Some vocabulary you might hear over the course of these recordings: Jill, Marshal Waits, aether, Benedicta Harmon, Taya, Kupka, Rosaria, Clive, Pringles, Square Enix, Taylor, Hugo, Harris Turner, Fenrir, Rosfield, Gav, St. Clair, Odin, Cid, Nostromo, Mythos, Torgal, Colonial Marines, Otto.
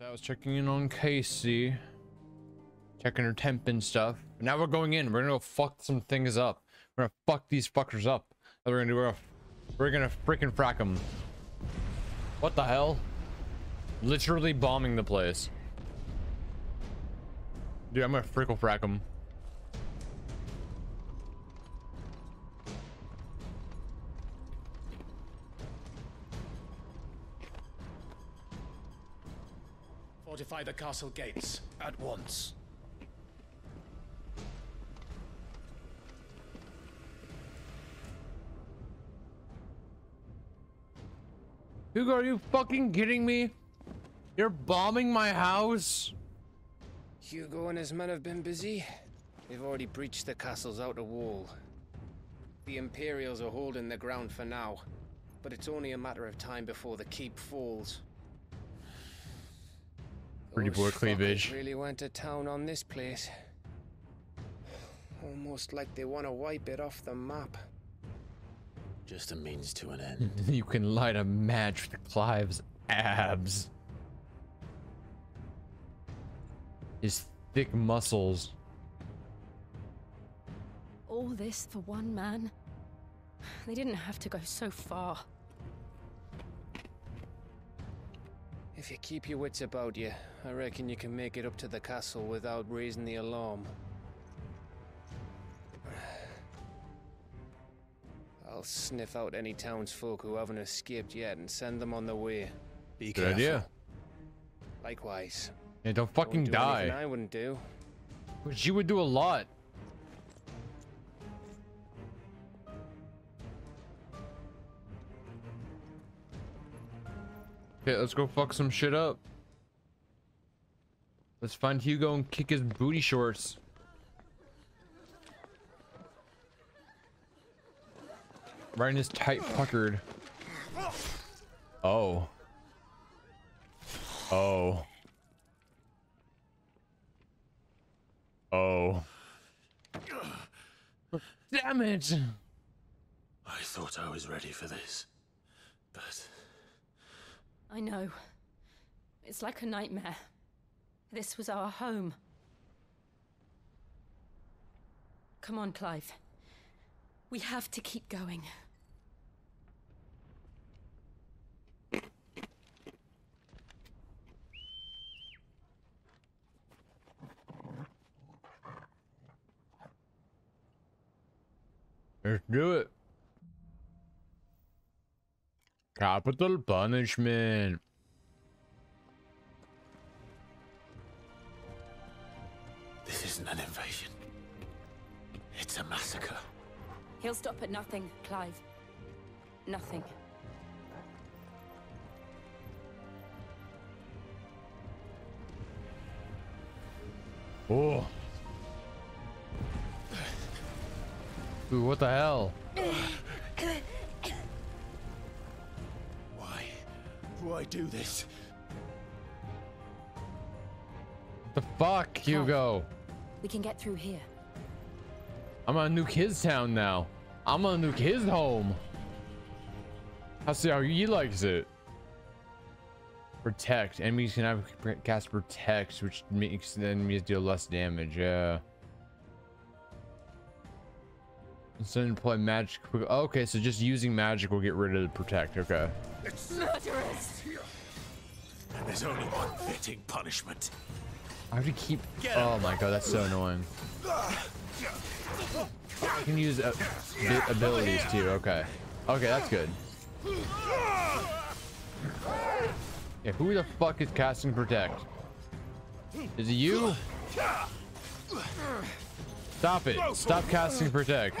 I was checking in on Casey, checking her temp and stuff. But now we're going in. We're gonna go fuck some things up. We're gonna fuck these fuckers up. That's what we're gonna do. We're gonna freaking frack them. What the hell? Literally bombing the place. Dude, I'm gonna frickle frack them. Fortify the castle gates at once. Hugo, are you fucking kidding me? You're bombing my house? Hugo and his men have been busy. They've already breached the castle's outer wall. The Imperials are holding the ground for now, but it's only a matter of time before the keep falls. Pretty poor cleavage. Really went to town on this place. Almost like they want to wipe it off the map. Just a means to an end. You can light a match with Clive's abs. His thick muscles. All this for one man? They didn't have to go so far. If you keep your wits about you, I reckon you can make it up to the castle without raising the alarm. I'll sniff out any townsfolk who haven't escaped yet and send them on their way. Be careful. Good idea. Likewise. Yeah, don't fucking die. I wouldn't do. But you would do a lot. Okay, let's go fuck some shit up. Let's find Hugo and kick his booty shorts. Right in his tight puckered. Oh. Oh. Oh. Damn it! I thought I was ready for this, but... I know. It's like a nightmare. This was our home. Come on, Clive. We have to keep going. Let's do it. Capital punishment. This isn't an invasion. It's a massacre. He'll stop at nothing, Clive. Nothing. Oh. Ooh, what the hell? Why do this? What the fuck, Hugo? We can get through here. I'm gonna nuke his town now. I'm gonna nuke his home. I'll see how he likes it. Protect. Enemies can have cast protect, which makes the enemies deal less damage. Yeah. Instead of employ magic. Okay, so just using magic will get rid of the protect. Okay. It's murderous. And there's only one fitting punishment. I have to keep. Oh my god, that's so annoying. I can use abilities too. Okay. Okay, that's good. Yeah, who the fuck is casting protect? Is it you? Stop it. Stop casting protect.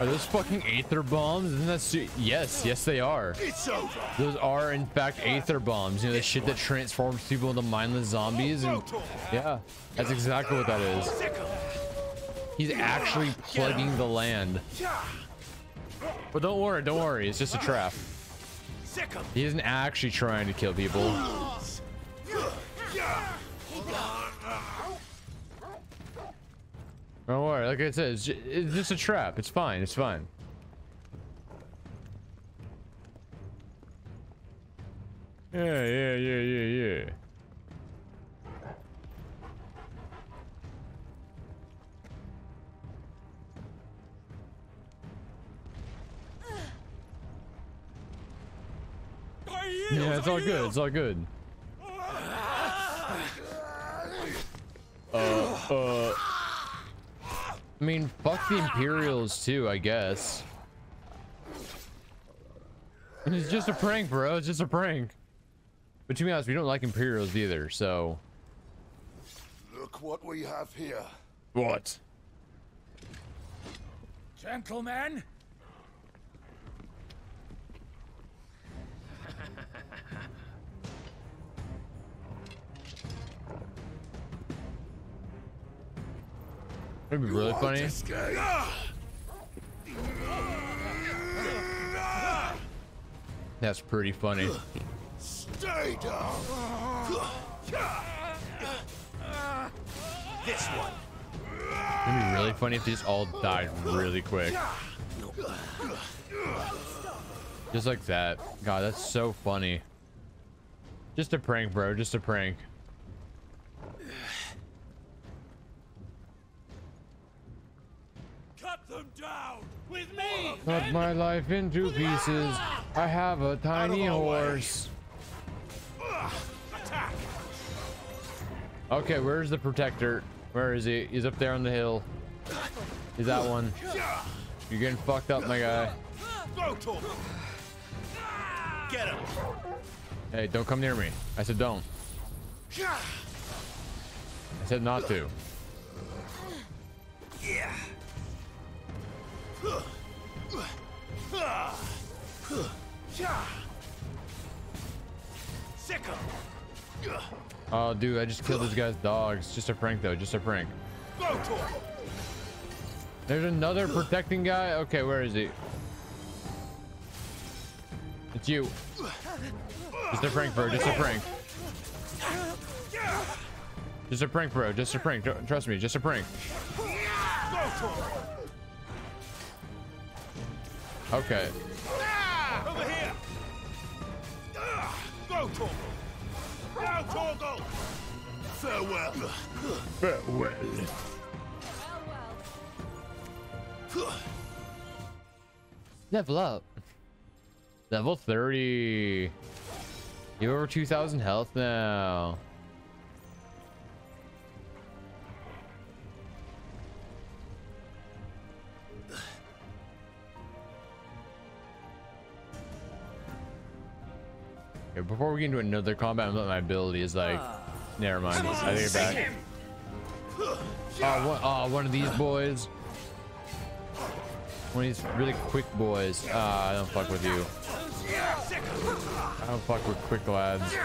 Are those fucking aether bombs? Isn't that yes, yes they are. Those are in fact aether bombs. You know, the shit that transforms people into mindless zombies. And yeah, that's exactly what that is. He's actually plugging the land. But don't worry, it's just a trap. He isn't actually trying to kill people. Don't worry, like I said, it's just a trap. It's fine, it's fine. Yeah, yeah, yeah, yeah, it's all good. It's all good. I mean, fuck the Imperials too, I guess. It's just a prank, bro. It's just a prank. But to be honest, we don't like Imperials either, so. Look what we have here. What? Gentlemen. It'd be really funny. That's pretty funny. Stay down. This one. It'd be really funny if these all died really quick. Just like that. God, that's so funny. Just a prank, bro. Just a prank. With me, cut my life into pieces. I have a tiny horse. Okay, where's the protector? Where is he? He's up there on the hill. Is that one? You're getting fucked up, my guy. Get him. Hey, don't come near me. I said don't. I said not to. Yeah. Oh, dude, I just killed this guy's dogs. Just a prank, though. Just a prank. There's another protecting guy. Okay, where is he? It's you. Just a prank, bro. Just a prank. Just a prank, bro. Just a prank. Trust me. Just a prank. Okay. Over here. Go, Torgal. Now, Torgal. Farewell. Farewell. Farewell. Level up. Level 30. You have over 2,000 health now. Before we get into another combat, I'm letting my ability is like, never mind. I think back. One of these boys. One of these really quick boys. I don't fuck with you. I don't fuck with quick lads.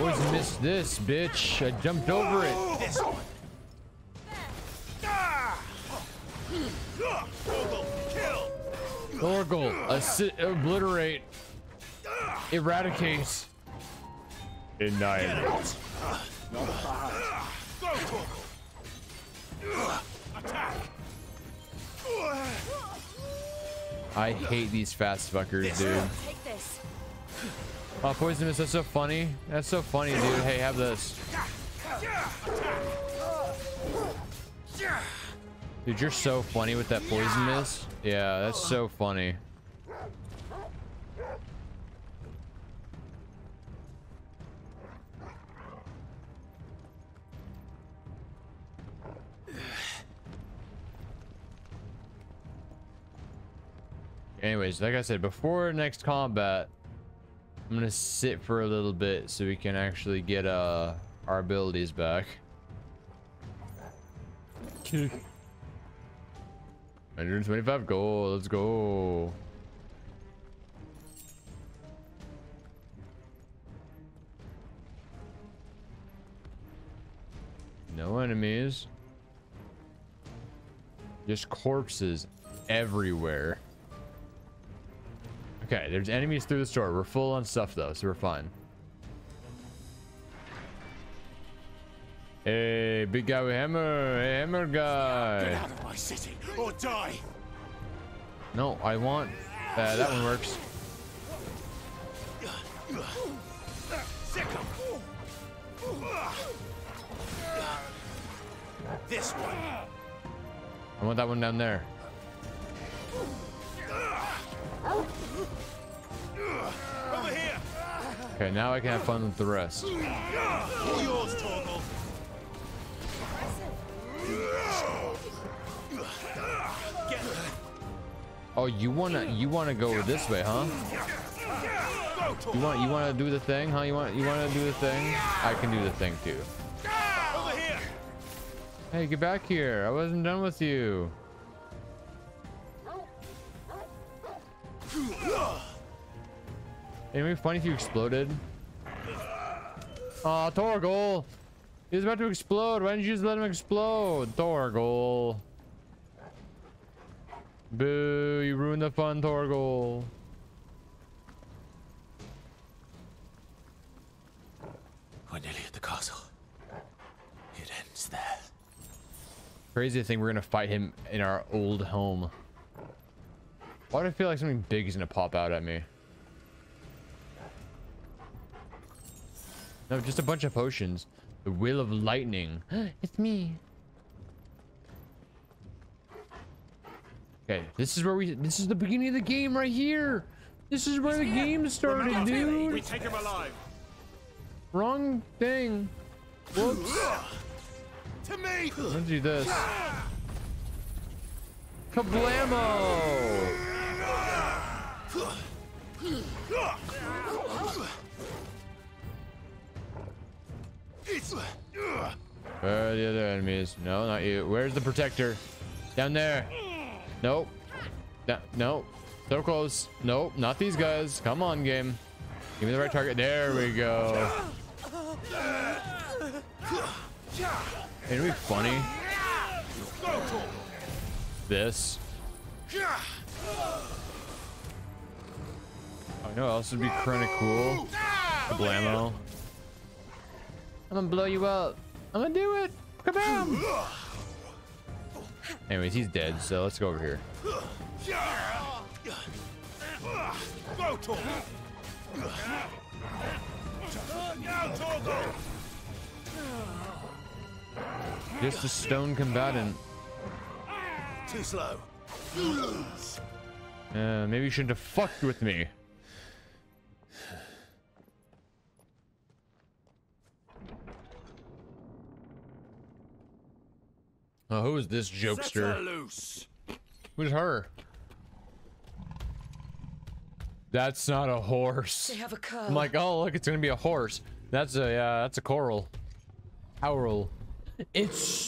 Always missed this, bitch. I jumped over it. This one. Torgal, obliterate, eradicate, annihilate. I hate these fast fuckers, dude. Oh, poisonous, that's so funny. That's so funny, dude. Hey, have this. Dude, you're so funny with that poison mist. Yeah, that's so funny. Anyways, like I said, before next combat, I'm gonna sit for a little bit so we can actually get our abilities back. Okay. 125 gold, let's go. No enemies. Just corpses everywhere. Okay, there's enemies through the store. We're full on stuff though, so we're fine. Hey, big guy with hammer. Hey, hammer guy. Get out of my city or die. No, I want... that one works. This one. I want that one down there. Over here. Okay, now I can have fun with the rest. All yours, Torgal. Oh, you wanna go this way, huh? You wanna do the thing, huh? You wanna do the thing? I can do the thing too. Hey, get back here! I wasn't done with you. It'd be funny if you exploded. Aw, Torgal! He was about to explode. Why didn't you just let him explode? Torgal. Boo, you ruined the fun, Torgal. We're nearly at the castle. It ends there. Crazy thing, we're gonna fight him in our old home. Why do I feel like something big is gonna pop out at me? No, just a bunch of potions. The will of lightning. It's me. Okay, this is where we. This is the beginning of the game right here. This is where the game started, dude. We take him alive. Wrong thing. Whoops. To me. Let's do this. Kablamo. Where are the other enemies? No, not you. Where's the protector? Down there. Nope. No. So close. Nope. Not these guys. Come on, game. Give me the right target. There we go. It'd be funny. This. Oh, you know what else would be kind of cool? Kablamo. I'm gonna blow you up. I'm gonna do it. Kabam! Anyways, he's dead, so let's go over here. Just a stone combatant. Too slow. Maybe you shouldn't have fucked with me. Oh, who is this jokester? Who's her? That's not a horse. They have a curl. I'm like, oh look, it's gonna be a horse. That's a coral. Owl.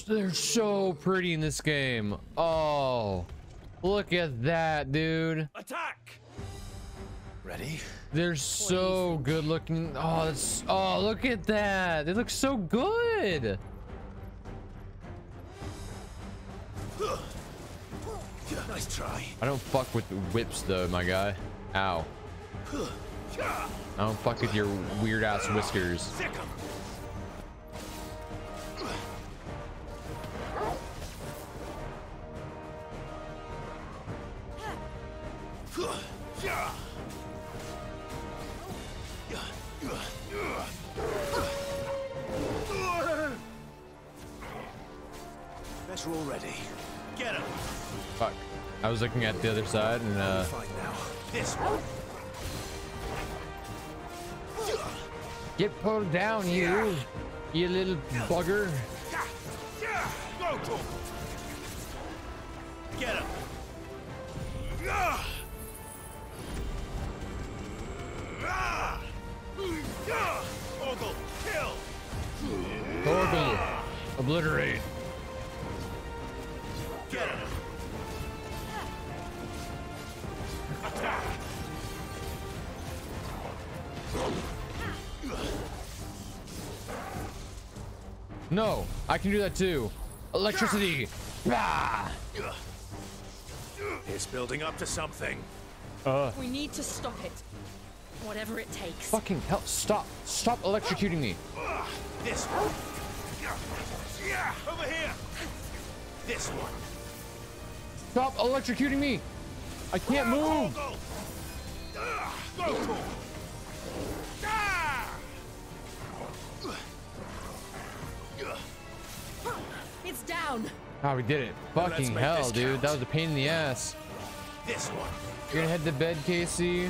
They're so pretty in this game. Oh, look at that, dude. Attack. Ready? They're so good looking. Oh, that's, oh, look at that. They look so good. Nice try. I don't fuck with whips though, my guy. Ow. I don't fuck with your weird ass whiskers. Better already. Get him. Fuck. I was looking at the other side and get pulled down, you little bugger. Get him. Torgal, kill. Torgal, obliterate. Get him. Attack. No, I can do that too. Electricity. Bah. It's building up to something. We need to stop it. Whatever it takes. Fucking hell, stop. Stop electrocuting me. This one. Yeah, over here. This one. Stop electrocuting me. I can't move. Go. It's down. Oh, we did it. Fucking hell, dude. Count. That was a pain in the ass. This one. You're gonna head to bed, Casey.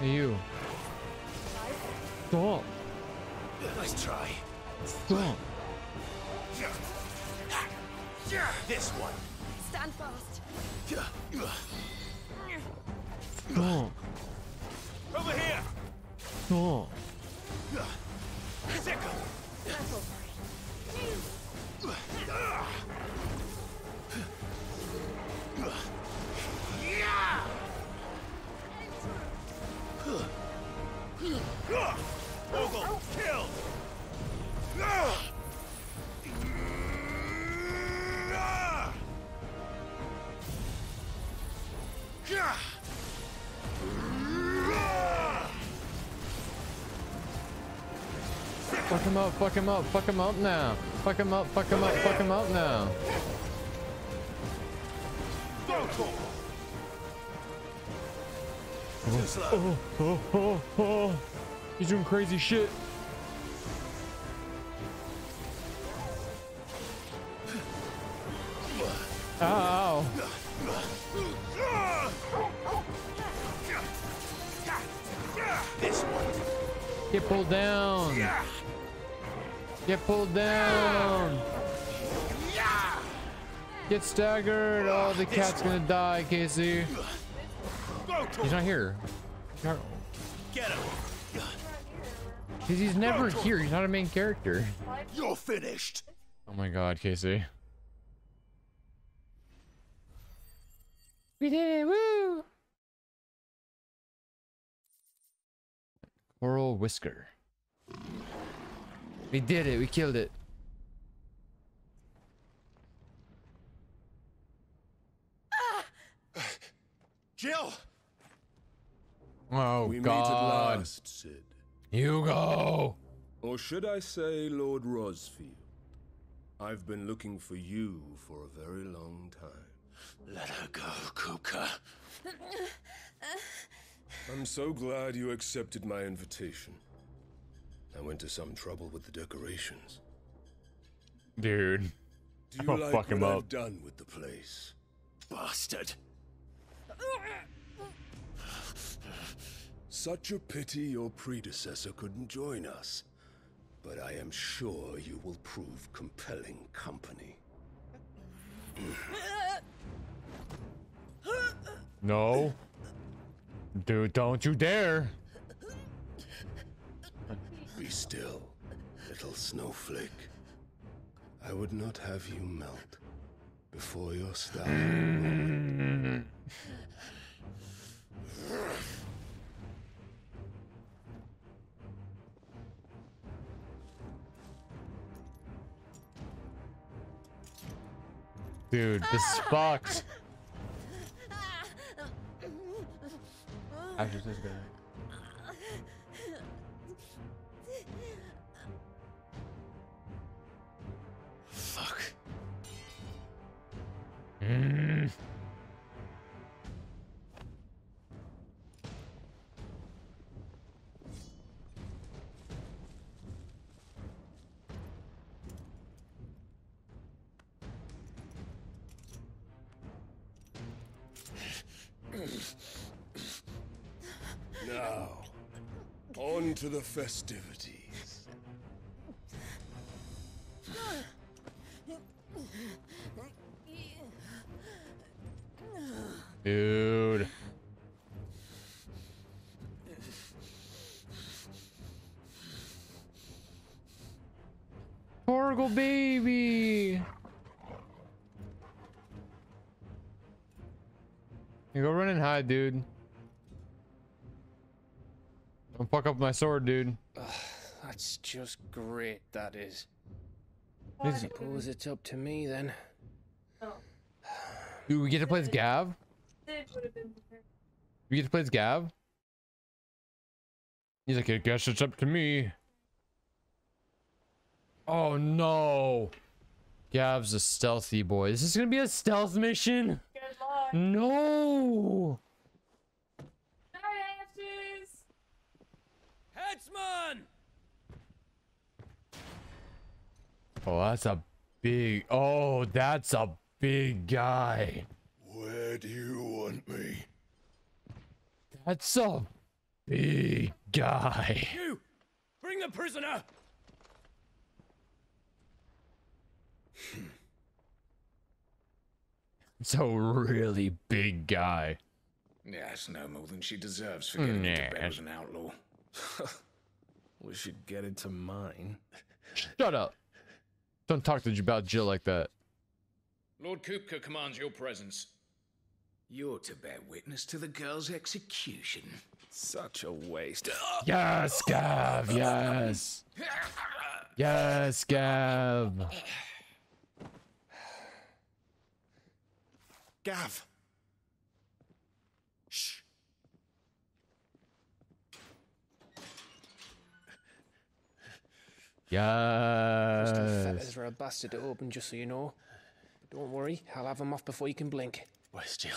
Hey, you. Stop. Nice try. Stop. This one. Stand fast. Stop. Over here. Stop. Sick. Hugo, kill. Fuck him up, fuck him up, fuck him up now. Fuck him up, fuck him up, fuck him up now. Oh. He's doing crazy shit. Ow. Get pulled down. Get pulled down. Get staggered. Oh, the cat's gonna die, Casey. He's not here. Get him. Because he's never here. He's not a main character. You're finished. Oh my God, Casey. We did it. Woo. Coral Whisker. We did it. We killed it. Jill. Oh, we God. Meet at last, Cid. Hugo! Or should I say Lord Rosfield? I've been looking for you for a very long time. Let her go, Kupka. I'm so glad you accepted my invitation. I went to some trouble with the decorations. Dude. Do you like what I've done with the place? Bastard. Such a pity your predecessor couldn't join us, but I am sure you will prove compelling company. No. Dude, don't you dare. Be still, little snowflake. I would not have you melt before your style. Dude, this is fucked. After this guy. Fuck. Now, on to the festivities. Dude. Torgal baby. You go run and hide, dude. Don't fuck up my sword, dude. That's just great, that is. I suppose it's up to me then. Oh. Do we get to play as Gav? We get to play as Gav? He's like, I guess it's up to me. Oh no. Gav's a stealthy boy. This is gonna be a stealth mission? Good luck. No. Headsman! Oh, that's a big... Oh, that's a big guy. Where do you want me? That's a big guy. You! Bring the prisoner! It's a really big guy. Yeah, it's no more than she deserves for getting into bed as an outlaw. We should get into mine. Shut up. Don't talk to you about Jill like that. Lord Kupka commands your presence. You're to bear witness to the girl's execution. Such a waste. Yes, Gav, yes. Yes, Gav. Gav. Shh. Yes. Those two fetters are a bastard to open, just so you know. But don't worry, I'll have them off before you can blink. Where's Jill?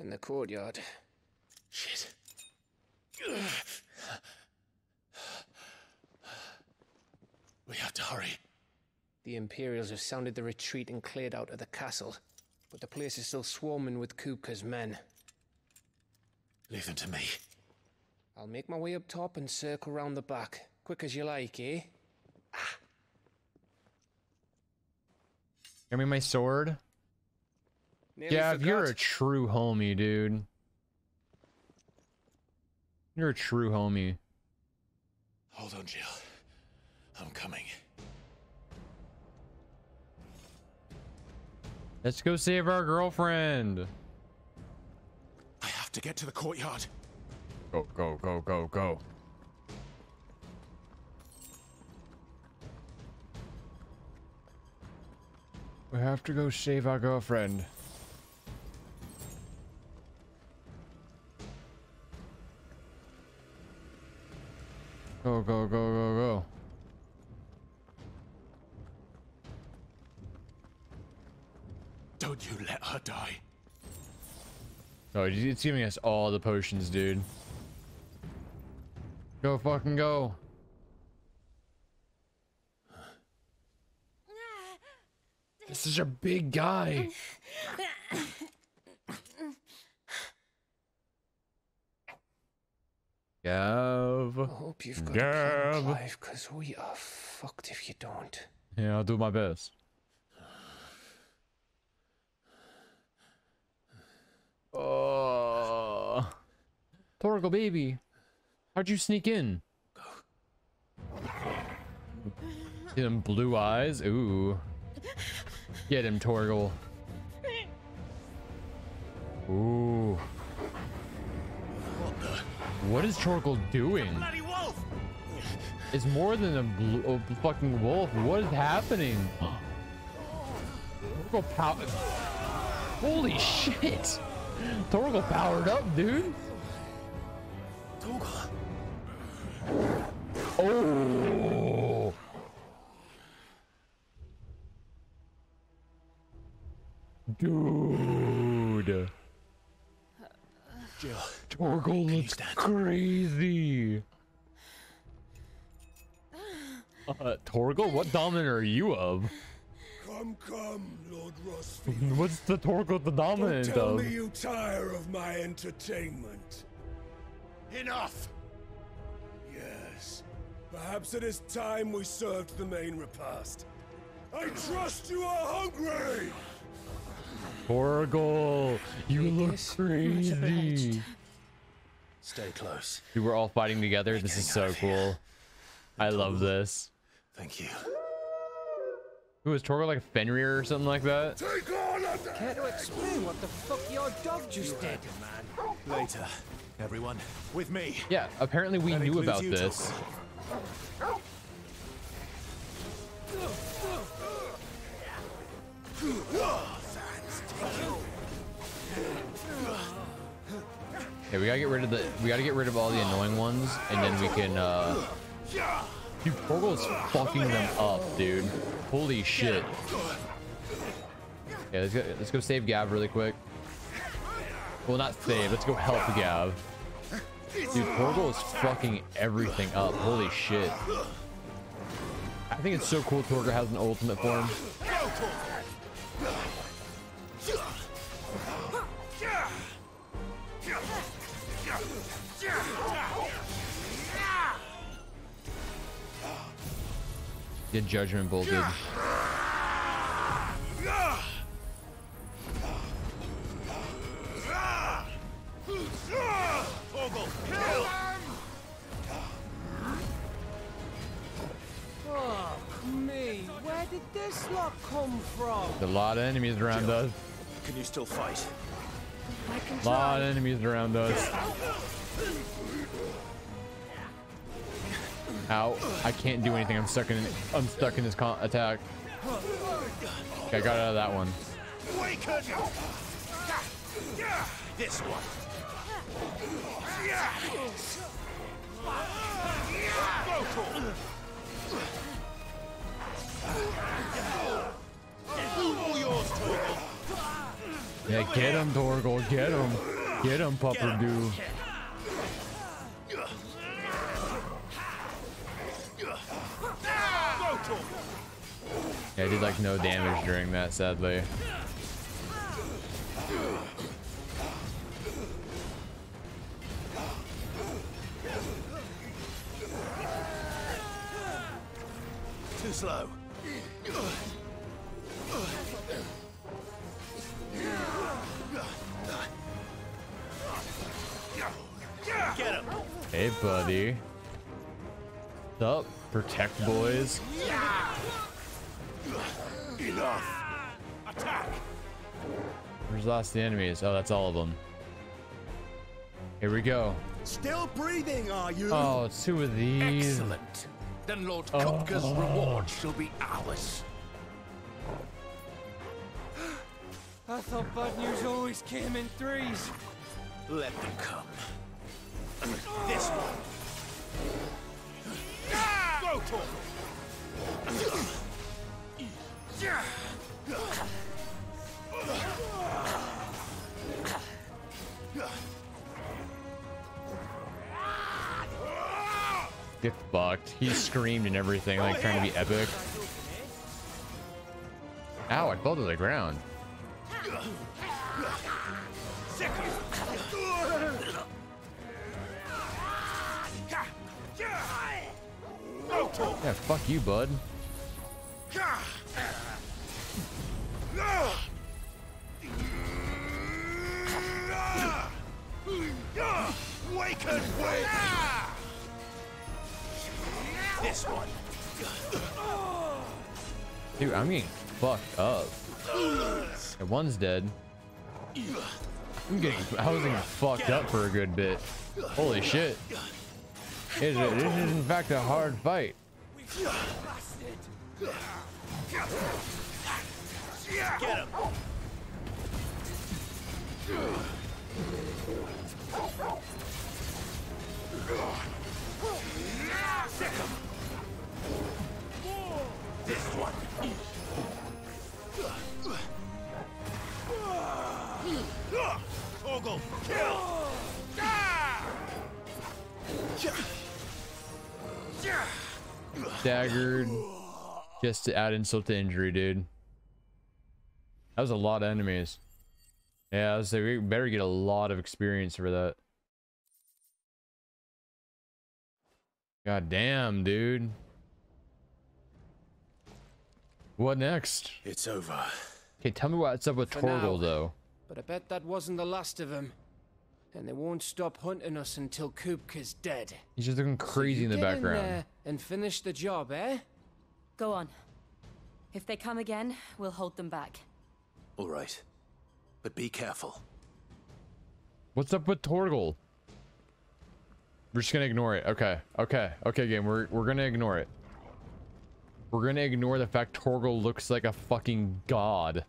In the courtyard. Shit. We have to hurry. The Imperials have sounded the retreat and cleared out of the castle, but the place is still swarming with Kupka's men. Leave them to me. I'll make my way up top and circle round the back. Quick as you like, eh? Give me my sword. Yeah, you're a true homie, dude. You're a true homie. Hold on, Jill. I'm coming. Let's go save our girlfriend. I have to get to the courtyard. Go, go, go, go, go. We have to go save our girlfriend. Go, go, go, go, go. Don't you let her die. Oh, it's giving us all the potions, dude. Go fucking go. This is a big guy. Gav. I hope you've got a plan, Clive, because we are fucked if you don't. Yeah, I'll do my best. Oh, Torgal baby, how'd you sneak in? Get him, blue eyes. Ooh. Get him, Torgal. Ooh. What is Torgal doing? It's more than a fucking wolf. What is happening? Torgal power. Holy shit. Torgal powered up, dude. Torgal. Oh. Dude, Jill, Torgal looks crazy. Torgal, what dominant are you of? Come, come, Lord Rosfield. What's the Torgal the dominant of? Don't tell me you tire of my entertainment. Enough. Yes, perhaps it is time we served the main repast. I trust you are hungry. Torgal, you look crazy. Stay close. Dude, we're all fighting together. This is so cool. I love this. Thank you. Who is Torgal, like Fenrir or something like that? Take on a Care to explain what the fuck your dog just did? Man. Later, everyone, with me. Yeah, apparently we knew about this. Okay, we gotta get rid of the. We gotta get rid of all the annoying ones, and then we can. Dude, Torgal's fucking them up, dude. Holy shit. Yeah, let's go save Gav really quick. Well, not save. Let's go help Gav. Dude, Torgal is fucking everything up. Holy shit. I think it's so cool Torgal has an ultimate form. The judgment bolted. Where did this lot come from? There's a lot of enemies around Jill, us. Can you still fight? I can try. A lot of enemies around us. Ow! I can't do anything. I'm stuck in this attack. Okay, I got out of that one. This one. Yeah, get him, Torgal. Get him. Get him, Pupperdoo. Yeah, I did like no damage during that, sadly. Too slow. Get him. Hey, buddy. What's up? Protect, boys. Enough. Attack. Where's the last of the enemies? Oh, that's all of them. Here we go. Still breathing, are you? Oh, it's two of these. Excellent. Then Lord Kupka's reward shall be ours. I thought bad news always came in threes. Let them come. This one. Go, Torgal. Get fucked. He screamed and everything, like trying to be epic. Ow, I fell to the ground. Yeah, fuck you, bud. Wake and wake! This one. Dude, I'm getting fucked up. And one's dead. I was getting fucked up for a good bit. Holy shit. This is in fact a hard fight. Get him. Sick him. This one. Torgal, kill. Staggered. Just to add insult to injury, dude. That was a lot of enemies. Yeah, I was like, we better get a lot of experience for that. God damn, dude. What next? It's over. Okay, tell me what's up with Torgal, though. But I bet that wasn't the last of them. And they won't stop hunting us until Kupka's dead. He's just looking crazy in the background. In there and finish the job, eh? Go on. If they come again, we'll hold them back. All right. but be careful. What's up with Torgal? We're just gonna ignore it. Okay, game. We're gonna ignore it. We're gonna ignore the fact Torgal looks like a fucking god.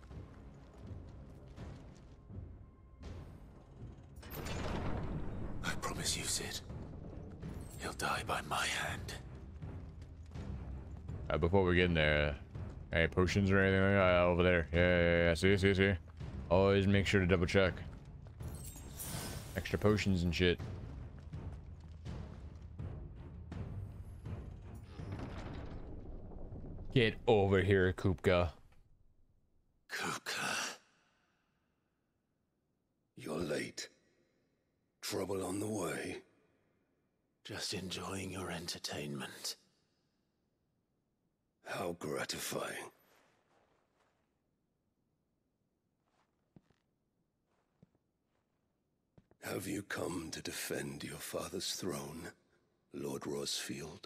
I promise you, Cid. He'll die by my hand. Before we get in there, any potions or anything like that over there? Yeah. See. Always make sure to double check. Extra potions and shit. Get over here, Kupka. Kupka. You're late. Trouble on the way. Just enjoying your entertainment. How gratifying. Have you come to defend your father's throne, Lord Rosfield?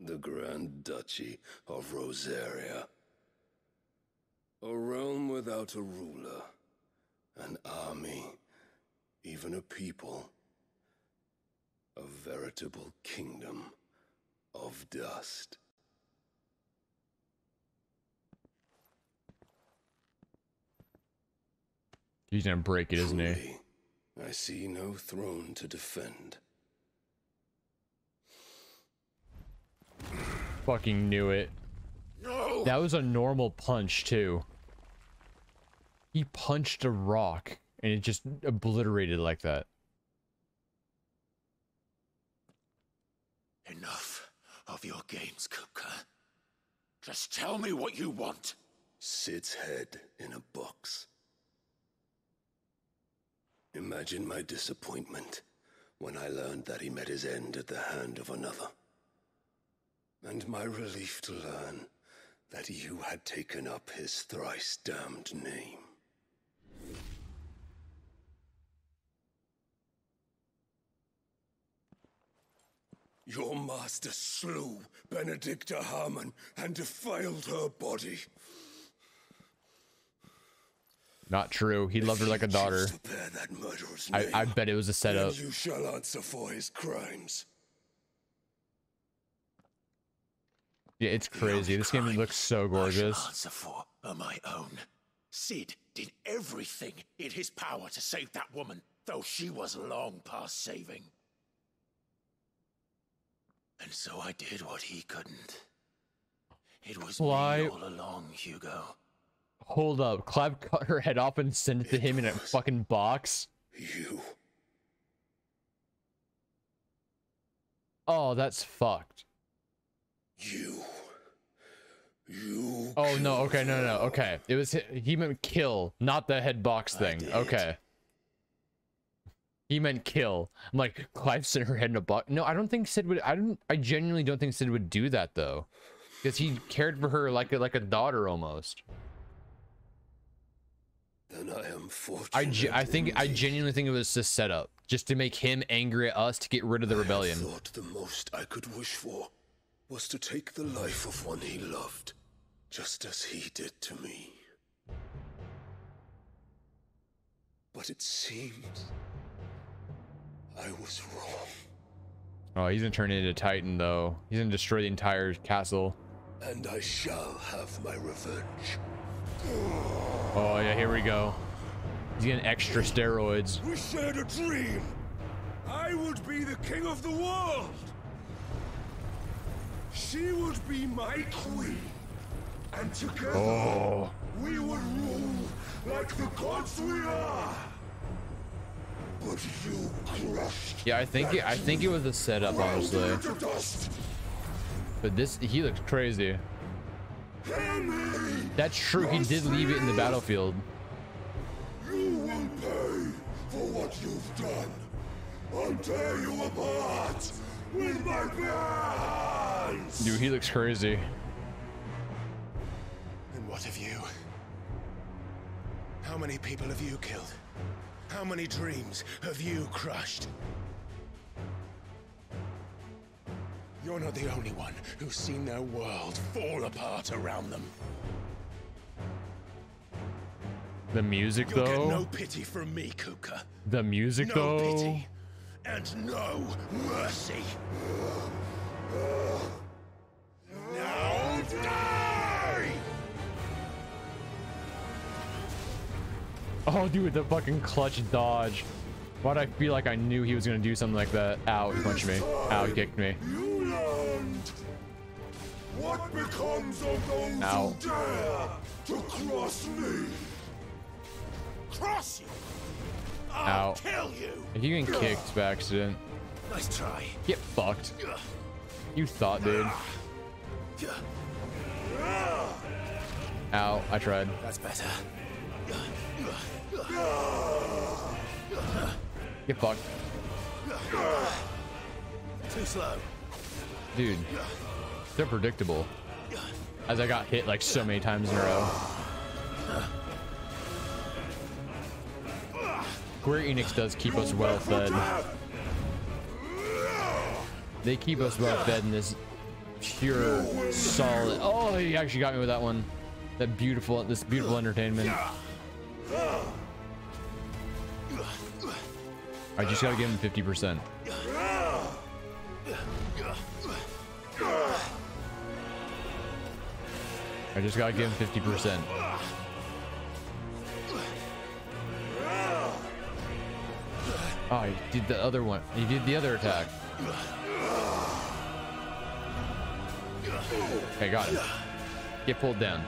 The Grand Duchy of Rosaria. A realm without a ruler, an army, even a people. A veritable kingdom of dust. He's gonna break it, isn't he? I see no throne to defend. Fucking knew it. No! That was a normal punch too. He punched a rock and it just obliterated like that. Enough of your games, Kupka. Just tell me what you want. Sid's head in a box. Imagine my disappointment when I learned that he met his end at the hand of another. And my relief to learn that you had taken up his thrice damned name. Your master slew Benedicta Harmon and defiled her body. Not true. He loved her like a daughter. I bet it was a setup. You shall answer for his crimes. Yeah, it's crazy. This game looks so gorgeous. I answer for are my own. Cid did everything in his power to save that woman, though she was long past saving. And so I did what he couldn't. It was me all along, Hugo. Hold up. Clive cut her head off and sent it to him in a fucking box. You. Oh, that's fucked. You. Oh no. Okay. No. Okay. It was he meant kill, not the head box thing. Okay. He meant kill. I'm like, Clive sent her head in a box. No, I don't think Cid would. I genuinely don't think Cid would do that though, because he cared for her like a daughter almost. Then I am fortunate. I think I genuinely think it was just set up, just to make him angry at us to get rid of the rebellion. I thought the most I could wish for was to take the life of one he loved, just as he did to me. But it seems I was wrong. Oh, he's gonna turn into Titan though. He's gonna destroy the entire castle. And I shall have my revenge. Oh yeah, here we go. He's getting extra steroids. We shared a dream. I would be the king of the world. She would be my queen, and together we would rule like the gods we are. But you crushed. Yeah, I think it was a setup, honestly. But he looks crazy. That's true. He did leave it in the battlefield. You will pay for what you've done. I'll tear you apart with my blood. Dude, he looks crazy. And what of you? How many people have you killed? How many dreams have you crushed? You're not the only one who's seen their world fall apart around them. The music though. You'll get no pity from me, Kupka. The music though. No pity and no mercy. Now die! Oh, dude, the fucking clutch dodge. Why do I feel like I knew he was gonna do something like that? Ow, he punched me. Ow, he kicked me. You learned what becomes of those Ow. Who dare to cross me. Cross you? I'll Ow. Kill you. If you get kicked by accident. Nice try. Get fucked. You thought, dude. Ow, I tried. That's better. Get fucked. Too slow. Dude, they're predictable. As I got hit like so many times in a row. Square Enix does keep us well fed. They keep us well fed in this pure, solid. Oh, he actually got me with that one. That beautiful, this beautiful entertainment. I just gotta give him 50%. I just gotta give him 50%. Oh, he did the other one. He did the other attack. Okay, got it. Get pulled down.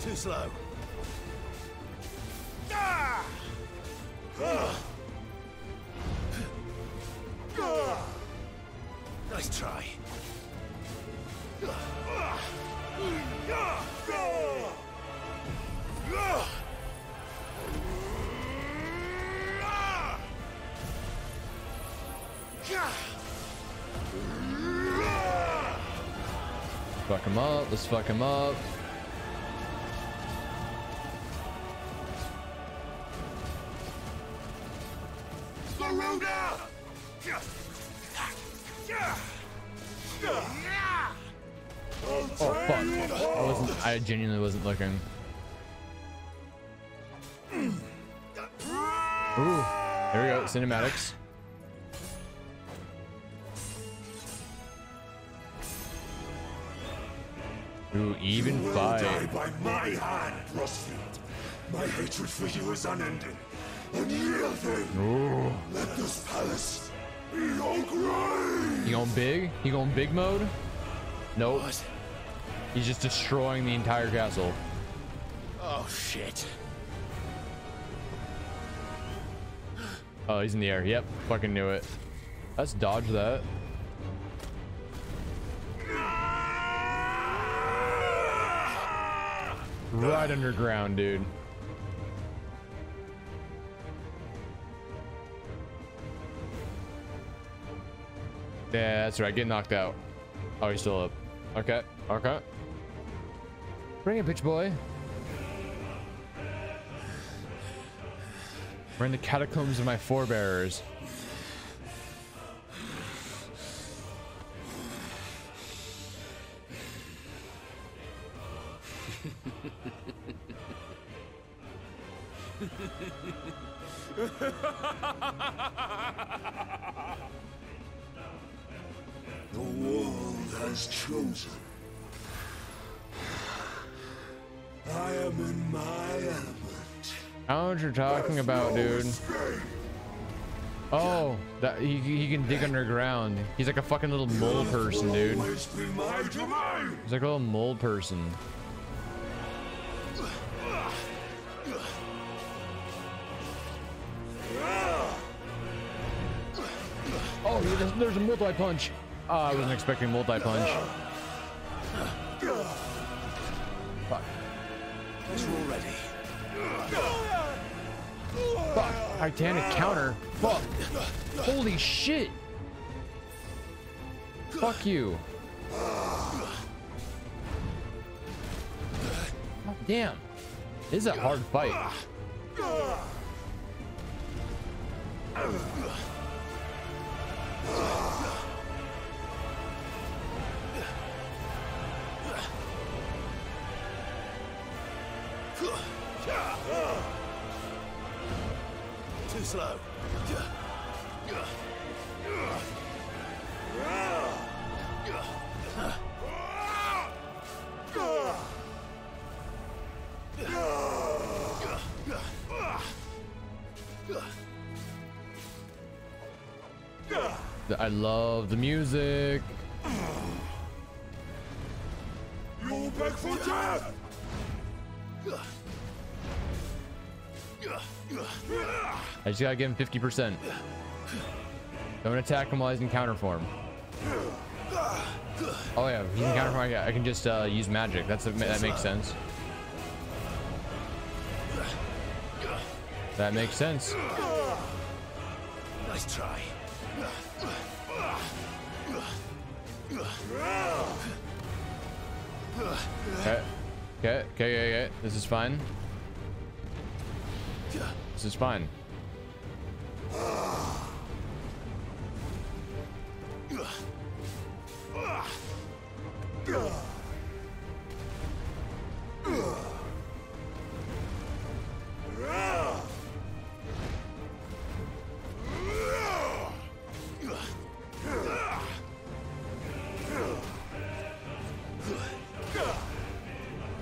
Too slow. Nice try. Fuck him up. Let's fuck him up. Oh fuck! I genuinely wasn't looking. Ooh! There we go. Cinematics. Ooh, even you will die by my hand, Rosfield. My hatred for you is unending, unyielding. Ooh. Let this palace be your grave. You going big? You going big mode? Nope. What? He's just destroying the entire castle. Oh shit! Oh, he's in the air. Yep, fucking knew it. Let's dodge that. Right underground, dude. Yeah, that's right. Get knocked out. Oh, he's still up. Okay. Okay. Bring it, bitch boy. We're in the catacombs of my forebearers. The world has chosen. I am in my element. I know what you're talking about, dude. Oh, that he can dig underground. He's like a fucking little mole person, dude. He's like a little mole person. Oh, there's a multi-punch. Oh, I wasn't expecting multi-punch. Fuck. Fuck. Titanic counter. Fuck. Holy shit. Fuck you. God damn. This is a hard fight. Too slow. I love the music. You beg for death. I just gotta give him 50%. Don't attack him while he's in counter form. Oh yeah, he's in counter form. I can just use magic. That makes sense. That makes sense. Nice try. Okay. This is fine. This is fine.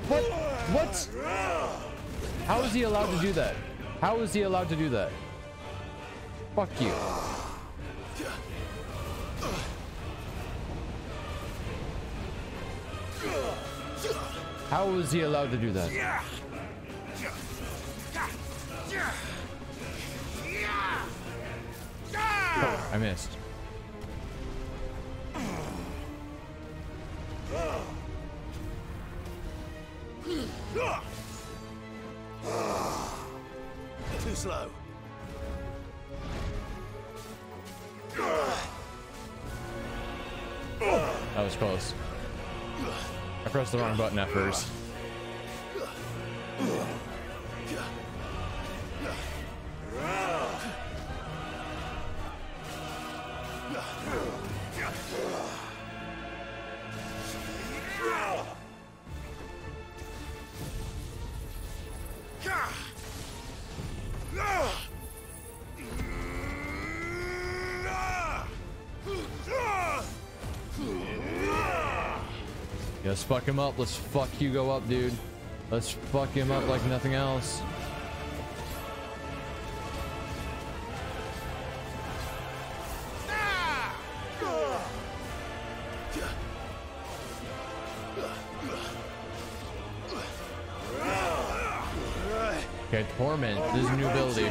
What? How is he allowed to do that? How is he allowed to do that? Fuck you. How is he allowed to do that? Oh, I missed. Too slow. That was close. I pressed the wrong button at first. Let's fuck him up. Let's fuck Hugo up, dude. Let's fuck him up like nothing else. Okay, Torment. This is a new ability.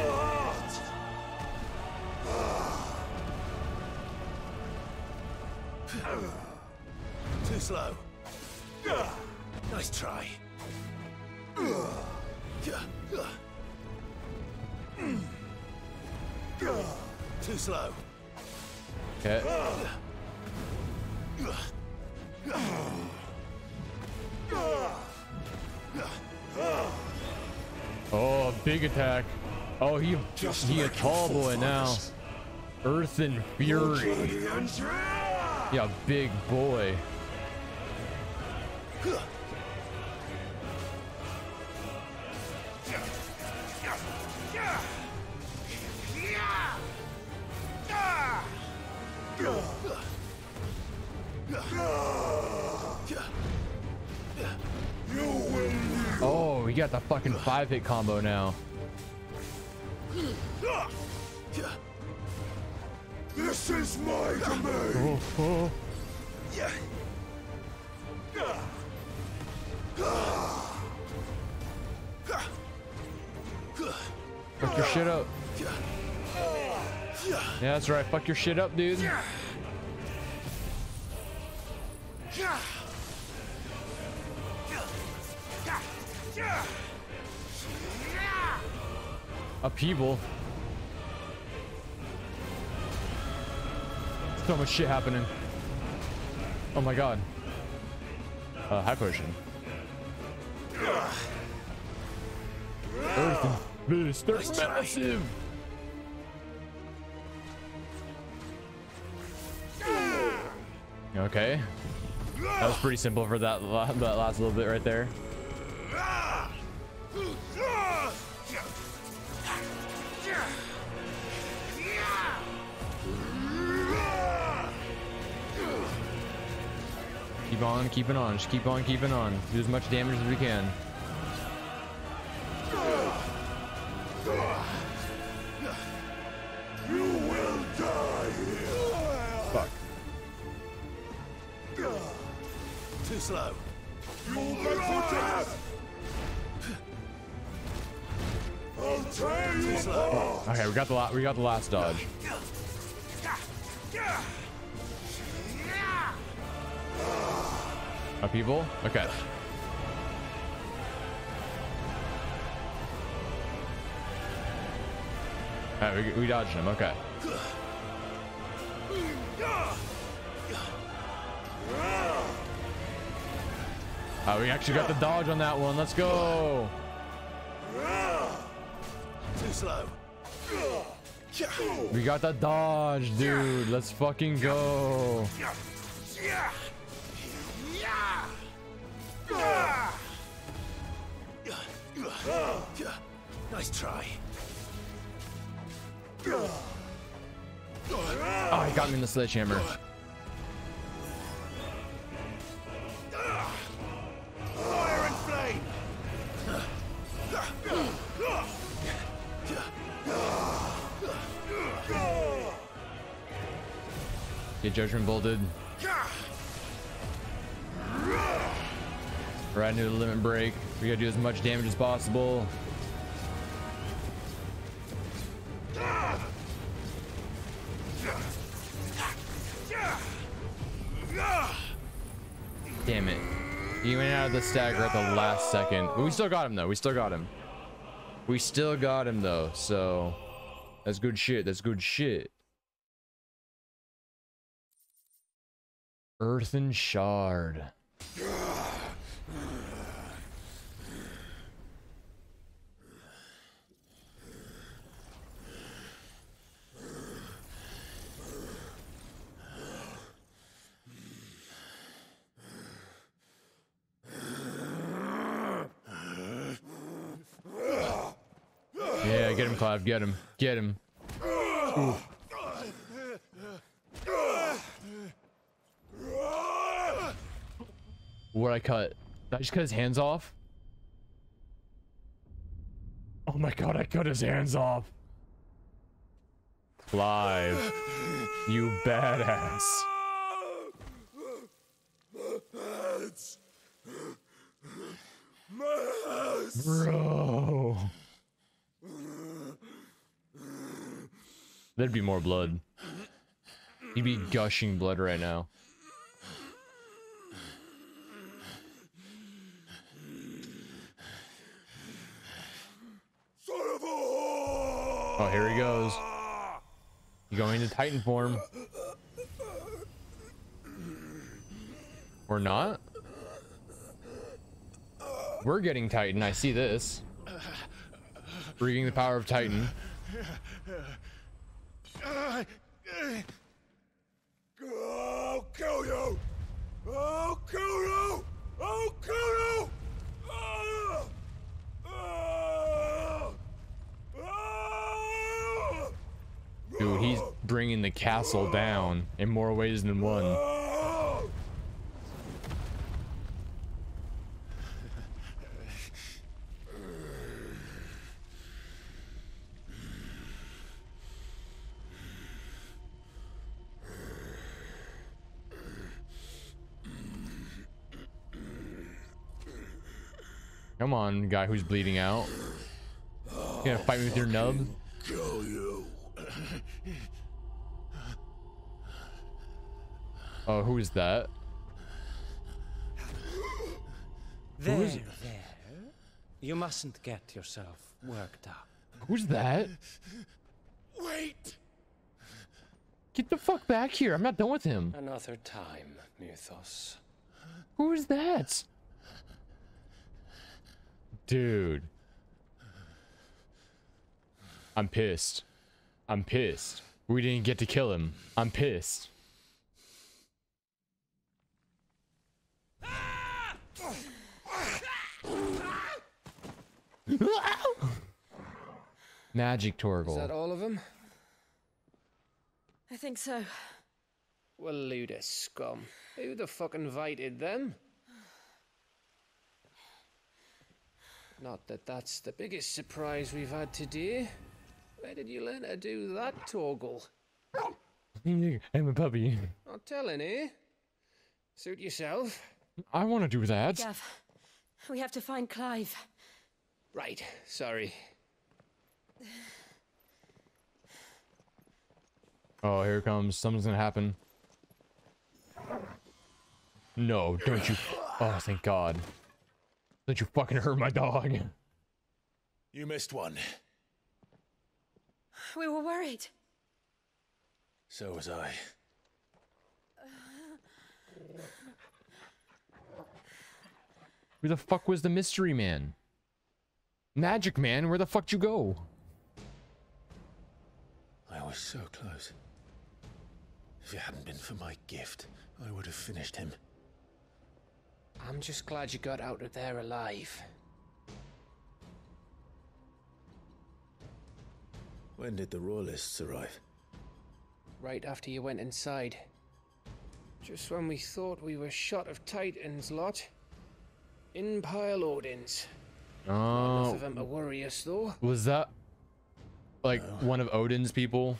Too slow. Nice try. Too slow. Okay. Oh, big attack. Oh, he a tall boy now. Earth and Fury. Yeah, big boy. Oh, he got the fucking 5-hit combo now. This is my domain. Oh. Fuck your shit up. Yeah, that's right. Fuck your shit up, dude. Upheaval. So much shit happening. Oh my god. High potion. Earth and Beast. They're massive. Okay. That was pretty simple for that last little bit right there. on keeping on. Just keep on keeping on. Do as much damage as we can. You will die. Fuck. Too slow. You'll be death. I'll tear you apart. Okay, we got the last dodge. Upheaval? Okay. Alright, we dodged him, okay. We actually got the dodge on that one, let's go! Too slow. We got the dodge, dude. Let's fucking go. Nice try. Oh, he got me in the sledgehammer. Fire and flame. Get judgment bolted. Right into the limit break. We gotta do as much damage as possible. Damn it. He went out of the stagger at the last second. But we still got him though. We still got him though. So that's good shit. That's good shit. Earthen Shard. Yeah, get him, Clive. Get him. Get him. Ooh. What'd I cut? Did I just cut his hands off? Oh my god, I cut his hands off. Clive, you badass. My hands. Bro. There'd be more blood. He'd be gushing blood right now. Oh, here he goes. He's going to Titan form. Or not? We're getting Titan. I see this. Breathing the power of Titan. I'll kill you! I'll kill you! I'll kill you! Dude, he's bringing the castle down in more ways than one. Come on, guy who's bleeding out. You gonna fight me with your nub? Kill you. Oh, who is that? There, who is it? There. You mustn't get yourself worked up. Who's that? Wait! Get the fuck back here. I'm not done with him. Another time, Mythos. Who is that? Dude, I'm pissed. I'm pissed. We didn't get to kill him. I'm pissed. Magic Torgal. Is that all of them? I think so. Well, Luda scum. Who the fuck invited them? Not that that's the biggest surprise we've had today. Where did you learn to do that, Torgal? I'm a puppy. Not telling, eh? Suit yourself. I want to do that. Gav, we have to find Clive. Right, sorry. Oh, here it comes. Something's gonna happen. No, don't you. Oh, thank God. Don't you fucking hurt my dog. You missed one. We were worried. So was I. Where the fuck was the mystery man? Magic man, where the fuck did you go? I was so close. If it hadn't been for my gift, I would have finished him. I'm just glad you got out of there alive. When did the Royalists arrive? Right after you went inside. Just when we thought we were shot of Titans lot. In pile Odin's. Oh. Not enough of them to worry us, though. Was that like one of Odin's people?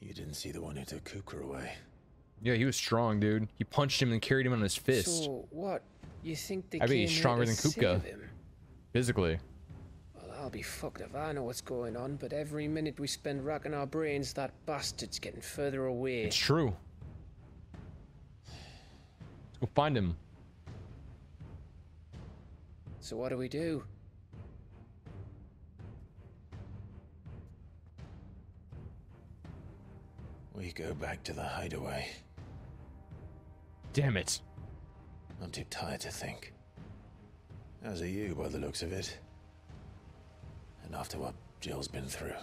You didn't see the one who took Kupka away. Yeah, he was strong, dude. He punched him and carried him on his fist. So what? You think they? I mean, he's stronger than Kupka, physically. Well, I'll be fucked if I know what's going on. But every minute we spend racking our brains, that bastard's getting further away. It's true. Let's go find him. So what do we do? We go back to the hideaway. Damn it. I'm too tired to think. As are you, by the looks of it. And after what Jill's been through.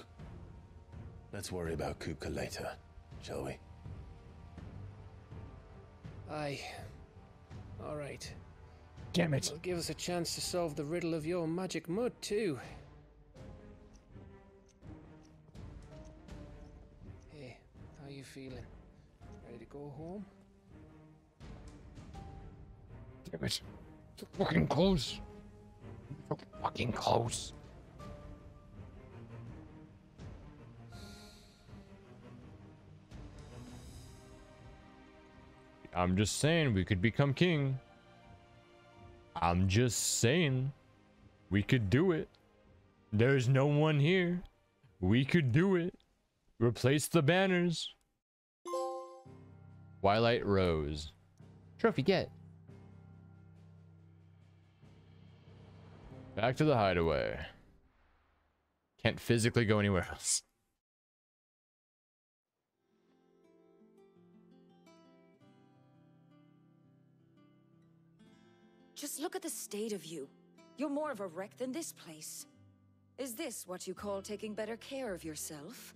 Let's worry about Kupka later, shall we? Aye. Alright. Damn it. It'll give us a chance to solve the riddle of your magic mud, too. Hey, how you feeling? Ready to go home? Damn it. So fucking close. So fucking close. I'm just saying, we could become king. I'm just saying, we could do it. There's no one here. We could do it. Replace the banners. Twilight Rose. Trophy get. Back to the hideaway. Can't physically go anywhere else. Just look at the state of you. You're more of a wreck than this place. Is this what you call taking better care of yourself?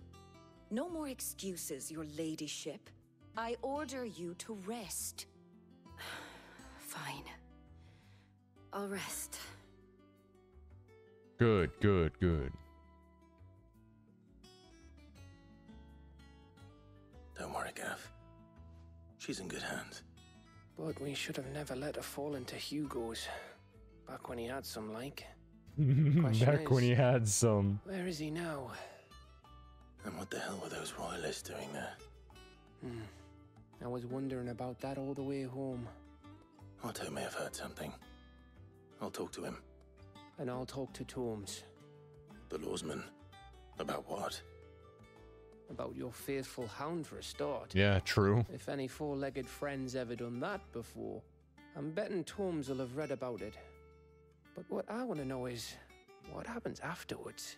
No more excuses, your ladyship. I order you to rest. Fine. I'll rest. Good, good, good. Don't worry, Gav. She's in good hands. But we should have never let her fall into Hugo's. Back when he had some, like. Back when he had some. Where is he now? And what the hell were those royalists doing there? I was wondering about that all the way home. Otto may have heard something. I'll talk to him. And I'll talk to Tomes. The Lawsman. About what? About your faithful hound for a start. Yeah, true. If any four-legged friend's ever done that before, I'm betting Tomes will have read about it. But what I want to know is, what happens afterwards?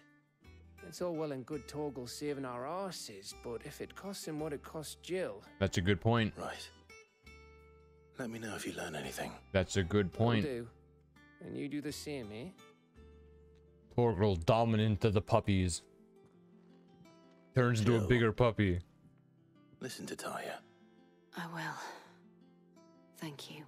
It's all well and good Torgal saving our arses, but if it costs him what it cost Jill... That's a good point. Right. Let me know if you learn anything. That's a good point. I'll do. And you do the same, eh? Torgal dominant of the puppies. Turns into a bigger puppy. Listen to Taya. I will. Thank you.